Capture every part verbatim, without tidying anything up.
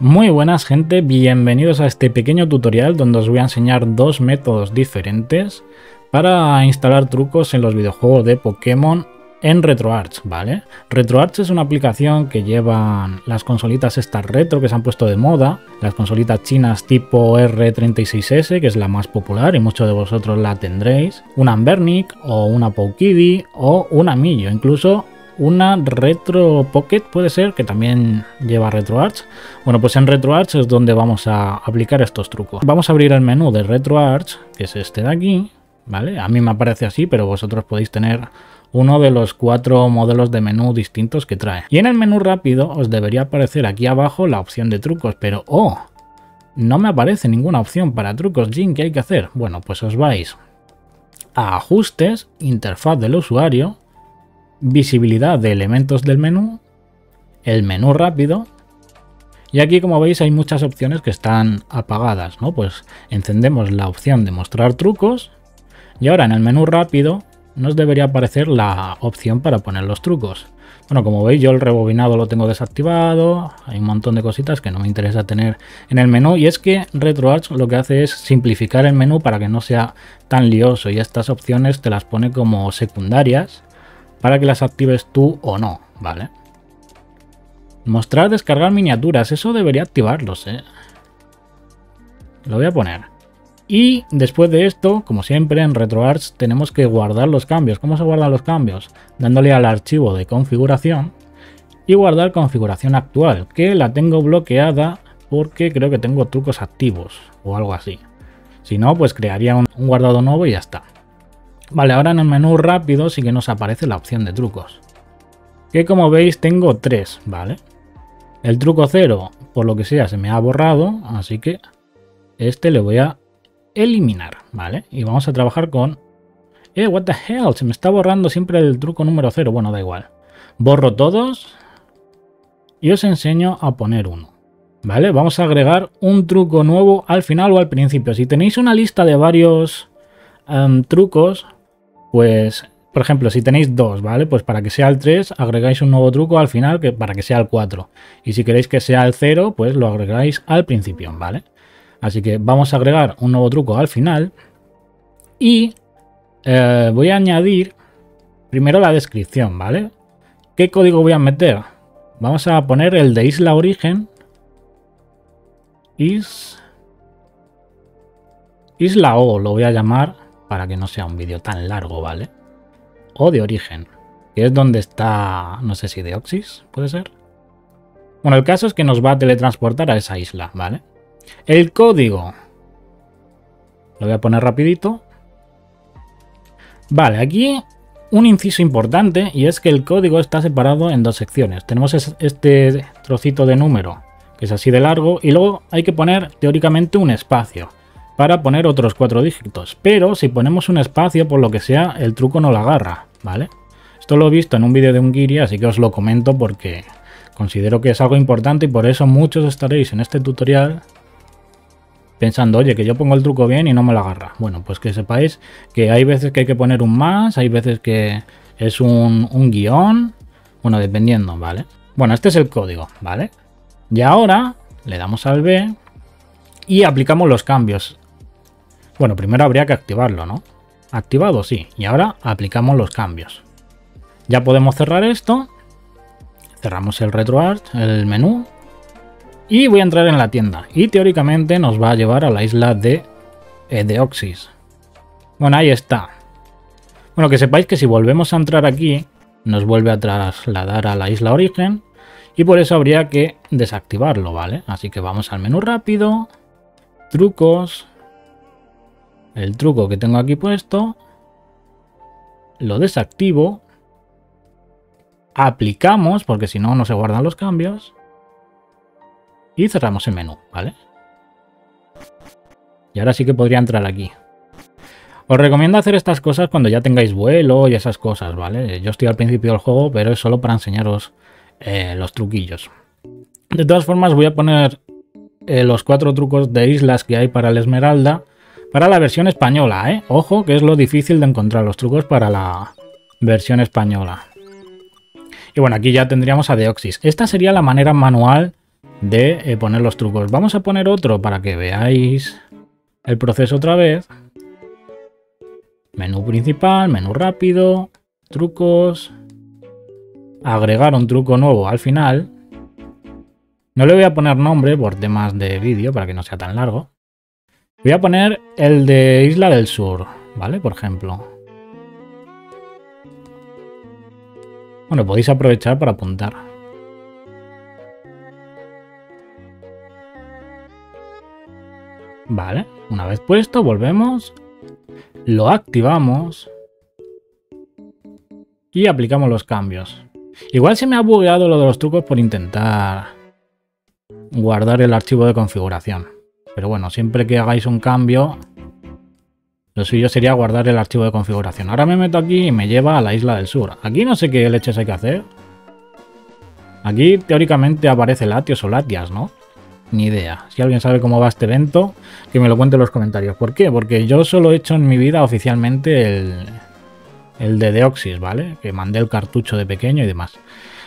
Muy buenas gente, bienvenidos a este pequeño tutorial donde os voy a enseñar dos métodos diferentes para instalar trucos en los videojuegos de Pokémon en RetroArch, ¿vale? RetroArch es una aplicación que llevan las consolitas estas retro que se han puesto de moda, las consolitas chinas tipo R treinta y seis S, que es la más popular y muchos de vosotros la tendréis, una Anbernic o una Powkiddy o una Miyoo, incluso una Retro Pocket puede ser, que también lleva RetroArch. Bueno, pues en RetroArch es donde vamos a aplicar estos trucos. Vamos a abrir el menú de RetroArch, que es este de aquí, ¿vale? A mí me aparece así, pero vosotros podéis tener uno de los cuatro modelos de menú distintos que trae. Y en el menú rápido os debería aparecer aquí abajo la opción de trucos, pero ¡oh! No me aparece ninguna opción para trucos, Jin, ¿qué hay que hacer? Bueno, pues os vais a Ajustes, Interfaz del usuario, Visibilidad de elementos del menú, el menú rápido, y aquí como veis hay muchas opciones que están apagadas, ¿no? Pues encendemos la opción de mostrar trucos y ahora en el menú rápido nos debería aparecer la opción para poner los trucos. Bueno, como veis yo el rebobinado lo tengo desactivado, hay un montón de cositas que no me interesa tener en el menú, y es que RetroArch lo que hace es simplificar el menú para que no sea tan lioso y estas opciones te las pone como secundarias para que las actives tú o no, ¿vale? Mostrar, descargar miniaturas, eso debería activarlos, ¿eh? Lo voy a poner. Y después de esto, como siempre en RetroArch tenemos que guardar los cambios. ¿Cómo se guardan los cambios? Dándole al archivo de configuración y guardar configuración actual, que la tengo bloqueada porque creo que tengo trucos activos o algo así. Si no, pues crearía un guardado nuevo y ya está. Vale, ahora en el menú rápido sí que nos aparece la opción de trucos, que como veis tengo tres, ¿vale? El truco cero, por lo que sea, se me ha borrado, así que este le voy a eliminar, ¿vale? Y vamos a trabajar con... ¡Eh, what the hell! Se me está borrando siempre el truco número cero. Bueno, da igual. Borro todos y os enseño a poner uno. ¿Vale? Vamos a agregar un truco nuevo al final o al principio. Si tenéis una lista de varios um, trucos... Pues, por ejemplo, si tenéis dos, ¿vale? Pues para que sea el tres, agregáis un nuevo truco al final que para que sea el cuatro. Y si queréis que sea el cero, pues lo agregáis al principio, ¿vale? Así que vamos a agregar un nuevo truco al final. Y eh, voy a añadir primero la descripción, ¿vale? ¿Qué código voy a meter? Vamos a poner el de isla origen. Is... Isla O lo voy a llamar, para que no sea un vídeo tan largo, ¿vale? O de origen, que es donde está, no sé si Deoxys, ¿puede ser? Bueno, el caso es que nos va a teletransportar a esa isla, ¿vale? El código, lo voy a poner rapidito. Vale, aquí un inciso importante, y es que el código está separado en dos secciones. Tenemos este trocito de número, que es así de largo, y luego hay que poner teóricamente un espacio para poner otros cuatro dígitos, pero si ponemos un espacio, por lo que sea, el truco no lo agarra, ¿vale? Esto lo he visto en un vídeo de un guiri, así que os lo comento porque considero que es algo importante y por eso muchos estaréis en este tutorial pensando, oye, que yo pongo el truco bien y no me lo agarra. Bueno, pues que sepáis que hay veces que hay que poner un más, hay veces que es un, un guión, bueno, dependiendo, ¿vale? Bueno, este es el código, ¿vale? Y ahora le damos al B y aplicamos los cambios. Bueno, primero habría que activarlo, ¿no? Activado, sí. Y ahora aplicamos los cambios. Ya podemos cerrar esto. Cerramos el RetroArch, el menú. Y voy a entrar en la tienda. Y teóricamente nos va a llevar a la isla de Deoxys. Bueno, ahí está. Bueno, que sepáis que si volvemos a entrar aquí, nos vuelve a trasladar a la isla origen. Y por eso habría que desactivarlo, ¿vale? Así que vamos al menú rápido. Trucos. El truco que tengo aquí puesto, lo desactivo, aplicamos, porque si no, no se guardan los cambios, y cerramos el menú, ¿vale? Y ahora sí que podría entrar aquí. Os recomiendo hacer estas cosas cuando ya tengáis vuelo y esas cosas, ¿vale? Yo estoy al principio del juego, pero es solo para enseñaros eh, los truquillos. De todas formas, voy a poner eh, los cuatro trucos de islas que hay para el Esmeralda, para la versión española, ¿eh? Ojo, que es lo difícil de encontrar los trucos para la versión española. Y bueno, aquí ya tendríamos a Deoxys. Esta sería la manera manual de eh, poner los trucos. Vamos a poner otro para que veáis el proceso otra vez. Menú principal, menú rápido, trucos. Agregar un truco nuevo al final. No le voy a poner nombre por temas de vídeo para que no sea tan largo. Voy a poner el de Isla del Sur, ¿vale? Por ejemplo. Bueno, podéis aprovechar para apuntar. Vale, una vez puesto, volvemos, lo activamos y aplicamos los cambios. Igual se me ha bugueado lo de los trucos por intentar guardar el archivo de configuración. Pero bueno, siempre que hagáis un cambio, lo suyo sería guardar el archivo de configuración. Ahora me meto aquí y me lleva a la Isla del Sur. Aquí no sé qué leches hay que hacer. Aquí teóricamente aparece Latios o Latias, ¿no? Ni idea. Si alguien sabe cómo va este evento, que me lo cuente en los comentarios. ¿Por qué? Porque yo solo he hecho en mi vida oficialmente el, el de Deoxys, ¿vale? Que mandé el cartucho de pequeño y demás.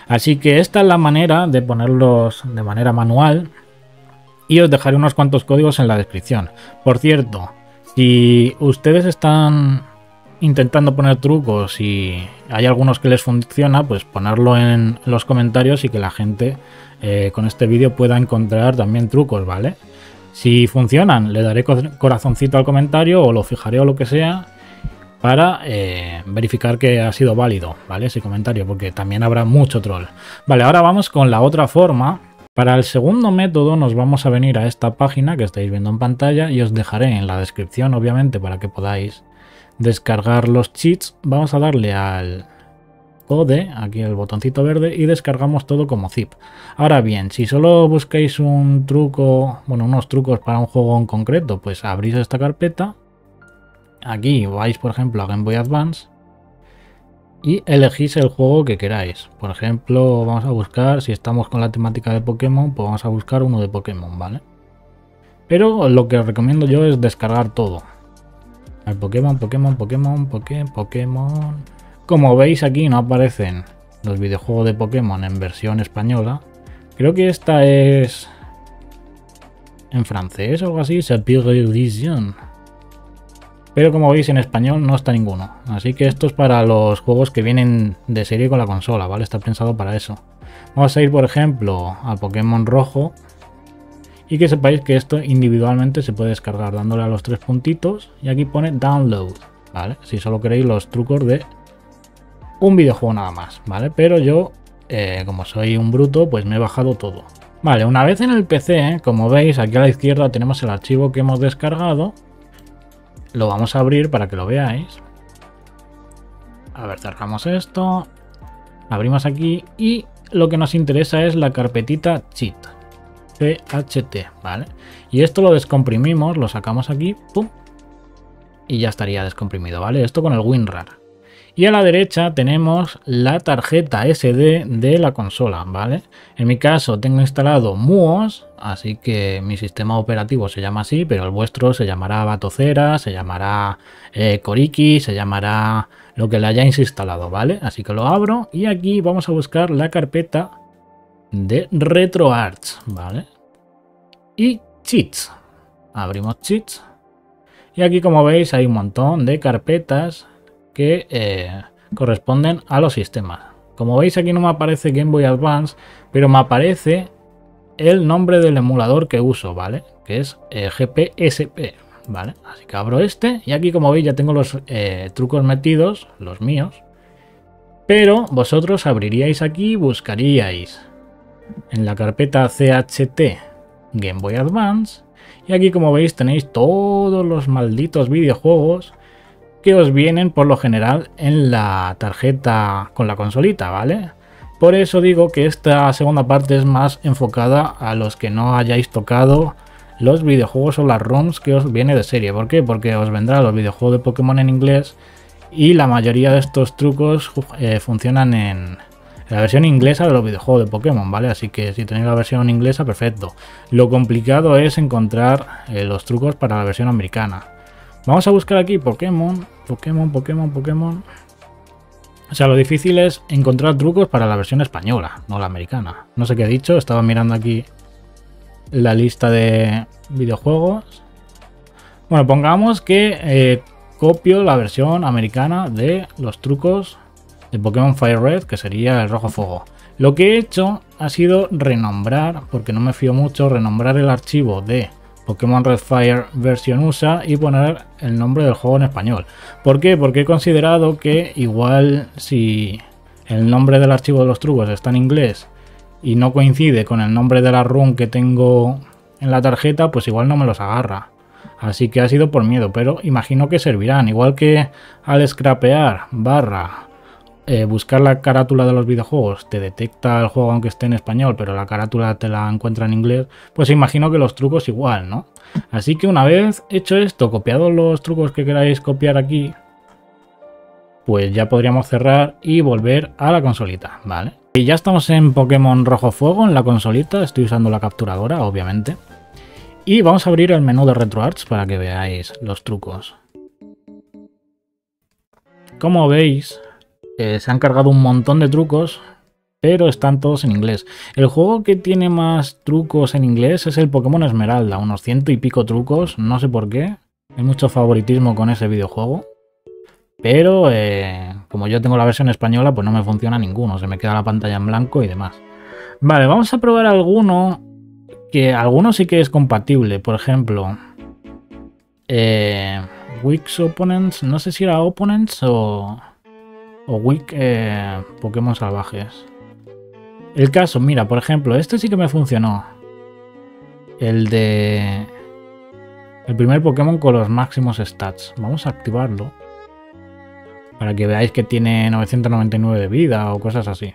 Así que esta es la manera de ponerlos de manera manual. Y os dejaré unos cuantos códigos en la descripción. Por cierto, si ustedes están intentando poner trucos y hay algunos que les funciona, pues ponerlo en los comentarios y que la gente eh, con este vídeo pueda encontrar también trucos, ¿vale? Si funcionan, le daré corazoncito al comentario o lo fijaré o lo que sea para eh, verificar que ha sido válido, ¿vale? Ese comentario, porque también habrá mucho troll. Vale, ahora vamos con la otra forma. Para el segundo método nos vamos a venir a esta página que estáis viendo en pantalla y os dejaré en la descripción, obviamente, para que podáis descargar los cheats. Vamos a darle al code, aquí el botoncito verde, y descargamos todo como zip. Ahora bien, si solo buscáis un truco, bueno, unos trucos para un juego en concreto, pues abrís esta carpeta. Aquí vais, por ejemplo, a Game Boy Advance y elegís el juego que queráis. Por ejemplo, vamos a buscar, si estamos con la temática de Pokémon, pues vamos a buscar uno de Pokémon, ¿vale? Pero lo que os recomiendo yo es descargar todo. El Pokémon, Pokémon, Pokémon, Pokémon, Pokémon... Como veis aquí no aparecen los videojuegos de Pokémon en versión española. Creo que esta es... en francés o algo así, Edition. Pero como veis en español no está ninguno, así que esto es para los juegos que vienen de serie con la consola, ¿vale? Está pensado para eso. Vamos a ir, por ejemplo, al Pokémon rojo y que sepáis que esto individualmente se puede descargar dándole a los tres puntitos y aquí pone download, ¿vale? Si solo queréis los trucos de un videojuego nada más, ¿vale? Pero yo, eh, como soy un bruto, pues me he bajado todo. Vale, una vez en el P C, ¿eh? Como veis aquí a la izquierda tenemos el archivo que hemos descargado. Lo vamos a abrir para que lo veáis. A ver, cerramos esto. Abrimos aquí y lo que nos interesa es la carpetita cheat. P H T, ¿vale? Y esto lo descomprimimos, lo sacamos aquí, pum. Y ya estaría descomprimido, ¿vale? Esto con el WinRAR. Y a la derecha tenemos la tarjeta S D de la consola, ¿vale? En mi caso tengo instalado MUOS, así que mi sistema operativo se llama así, pero el vuestro se llamará Batocera, se llamará eh, Coriki, se llamará lo que le hayáis instalado, ¿vale? Así que lo abro y aquí vamos a buscar la carpeta de RetroArch, ¿vale? Y cheats. Abrimos cheats. Y aquí, como veis, hay un montón de carpetas que eh, corresponden a los sistemas. Como veis aquí no me aparece Game Boy Advance, pero me aparece el nombre del emulador que uso, ¿vale? Que es eh, G P S P, ¿vale? Así que abro este y aquí, como veis, ya tengo los eh, trucos metidos, los míos. Pero vosotros abriríais aquí, buscaríais en la carpeta C H T Game Boy Advance y aquí, como veis, tenéis todos los malditos videojuegos que os vienen por lo general en la tarjeta con la consolita, ¿vale? Por eso digo que esta segunda parte es más enfocada a los que no hayáis tocado los videojuegos o las ROMs que os viene de serie. ¿Por qué? Porque os vendrán los videojuegos de Pokémon en inglés y la mayoría de estos trucos eh, funcionan en la versión inglesa de los videojuegos de Pokémon, ¿vale? Así que si tenéis la versión inglesa, perfecto. Lo complicado es encontrar eh, los trucos para la versión americana. Vamos a buscar aquí Pokémon, Pokémon, Pokémon, Pokémon. O sea, lo difícil es encontrar trucos para la versión española, no la americana. No sé qué he dicho, estaba mirando aquí la lista de videojuegos. Bueno, pongamos que eh, copio la versión americana de los trucos de Pokémon Fire Red, que sería el rojo fuego. Lo que he hecho ha sido renombrar, porque no me fío mucho, renombrar el archivo de Pokémon Red Fire versión U S A y poner el nombre del juego en español. ¿Por qué? Porque he considerado que igual si el nombre del archivo de los trucos está en inglés y no coincide con el nombre de la run que tengo en la tarjeta, pues igual no me los agarra. Así que ha sido por miedo, pero imagino que servirán. Igual que al scrapear barra eh, buscar la carátula de los videojuegos te detecta el juego aunque esté en español, pero la carátula te la encuentra en inglés, pues imagino que los trucos igual, ¿no? Así que una vez hecho esto, copiado los trucos que queráis copiar aquí, pues ya podríamos cerrar y volver a la consolita, ¿vale? Y ya estamos en Pokémon Rojo Fuego, en la consolita. Estoy usando la capturadora, obviamente. Y vamos a abrir el menú de RetroArch para que veáis los trucos. Como veis, eh, se han cargado un montón de trucos, pero están todos en inglés. El juego que tiene más trucos en inglés es el Pokémon Esmeralda, unos ciento y pico trucos, no sé por qué. Hay mucho favoritismo con ese videojuego. Pero eh, como yo tengo la versión española, pues no me funciona ninguno, se me queda la pantalla en blanco y demás. Vale, vamos a probar alguno, que alguno sí que es compatible. Por ejemplo, eh, Weak Opponents, no sé si era Opponents o, o Weak eh, Pokémon Salvajes. El caso, mira, por ejemplo, este sí que me funcionó. El de... El primer Pokémon con los máximos stats. Vamos a activarlo, para que veáis que tiene novecientos noventa y nueve de vida o cosas así.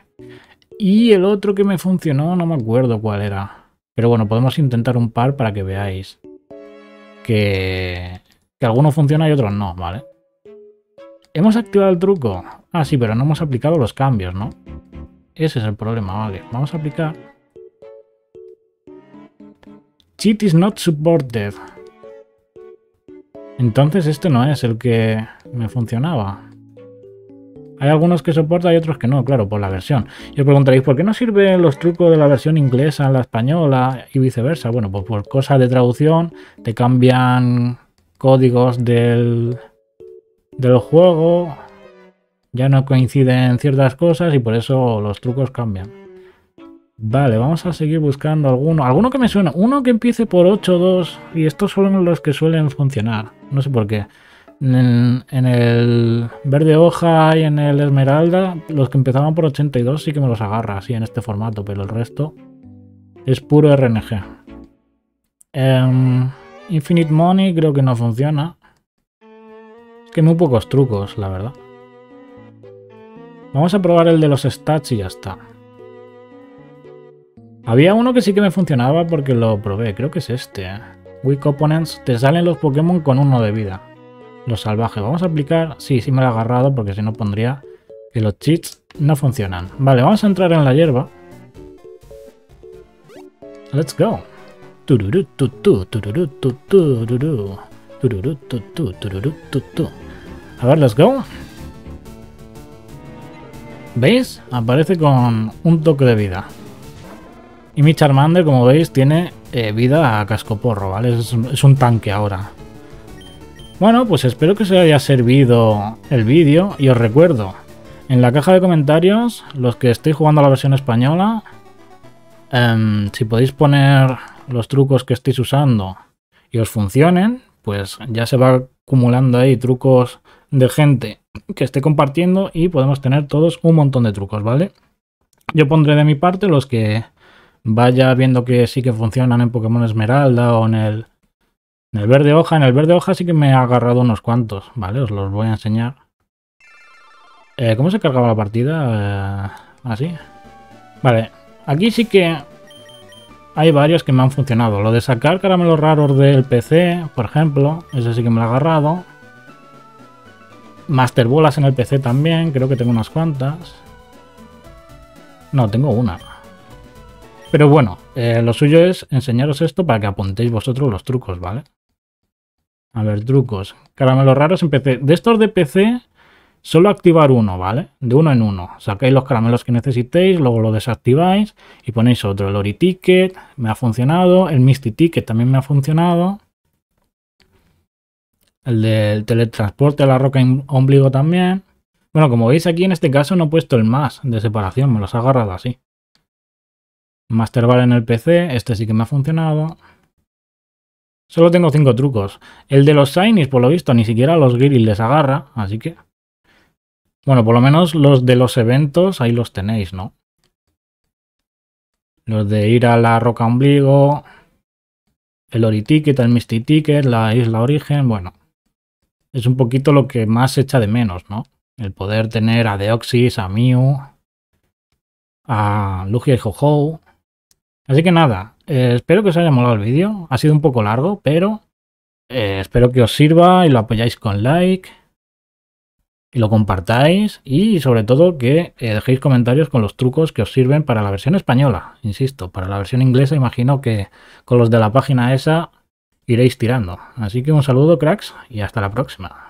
Y el otro que me funcionó, no me acuerdo cuál era. Pero bueno, podemos intentar un par para que veáis que, que algunos funcionan y otros no, ¿vale? ¿Hemos activado el truco? Ah, sí, pero no hemos aplicado los cambios, ¿no? Ese es el problema, vale. Vamos a aplicar. Cheat is not supported. Entonces este no es el que me funcionaba. Hay algunos que soporta y otros que no, claro, por la versión. Y os preguntaréis, ¿por qué no sirven los trucos de la versión inglesa a la española y viceversa? Bueno, pues por cosas de traducción, te cambian códigos del, del juego, ya no coinciden ciertas cosas y por eso los trucos cambian. Vale, vamos a seguir buscando alguno. Alguno que me suena, uno que empiece por ocho punto dos, y estos son los que suelen funcionar, no sé por qué. En, en el verde hoja y en el esmeralda, los que empezaban por ochenta y dos sí que me los agarra así en este formato, pero el resto es puro R N G. Um, Infinite Money creo que no funciona. Es que muy pocos trucos, la verdad. Vamos a probar el de los stats y ya está. Había uno que sí que me funcionaba porque lo probé, creo que es este. Weak Opponents, te salen los Pokémon con uno de vida. Los salvajes, vamos a aplicar. Sí, sí me lo he agarrado, porque si no pondría que los cheats no funcionan. Vale, vamos a entrar en la hierba. Let's go. A ver, let's go. ¿Veis? Aparece con un toque de vida. Y mi Charmander, como veis, tiene eh, vida a cascoporro, ¿vale? Es, es un tanque ahora. Bueno, pues espero que os haya servido el vídeo y os recuerdo, en la caja de comentarios, los que estéis jugando a la versión española, um, si podéis poner los trucos que estéis usando y os funcionen, pues ya se va acumulando ahí trucos de gente que esté compartiendo y podemos tener todos un montón de trucos, ¿vale? Yo pondré de mi parte los que vaya viendo que sí que funcionan en Pokémon Esmeralda o en el... En el verde hoja, en el verde hoja sí que me he agarrado unos cuantos, ¿vale? Os los voy a enseñar. Eh, ¿Cómo se cargaba la partida? Eh, así. Vale, aquí sí que hay varios que me han funcionado. Lo de sacar caramelos raros del P C, por ejemplo, ese sí que me lo he agarrado. Master bolas en el P C también, creo que tengo unas cuantas. No, tengo una. Pero bueno, eh, lo suyo es enseñaros esto para que apuntéis vosotros los trucos, ¿vale? A ver, trucos. Caramelos raros en P C. De estos de P C Solo activar uno, ¿vale? De uno en uno. Sacáis los caramelos que necesitéis, luego lo desactiváis y ponéis otro. El Ori Ticket me ha funcionado, el Misty Ticket también me ha funcionado. El del teletransporte a la roca ombligo también. Bueno, como veis aquí en este caso no he puesto el más de separación, me los ha agarrado así. Master Ball en el P C, este sí que me ha funcionado. Solo tengo cinco trucos. El de los Shinies, por lo visto, ni siquiera los Grillis les agarra, así que... Bueno, por lo menos los de los eventos ahí los tenéis, ¿no? Los de ir a la roca ombligo... El Ori Ticket, el Misty Ticket, la Isla Origen, bueno. Es un poquito lo que más se echa de menos, ¿no? El poder tener a Deoxys, a Miyoo, a Lugia y Ho-Ho. Así que nada, eh, espero que os haya molado el vídeo. Ha sido un poco largo, pero eh, espero que os sirva y lo apoyáis con like. Y lo compartáis y sobre todo que eh, dejéis comentarios con los trucos que os sirven para la versión española, insisto, para la versión inglesa imagino que con los de la página esa iréis tirando. Así que un saludo cracks y hasta la próxima.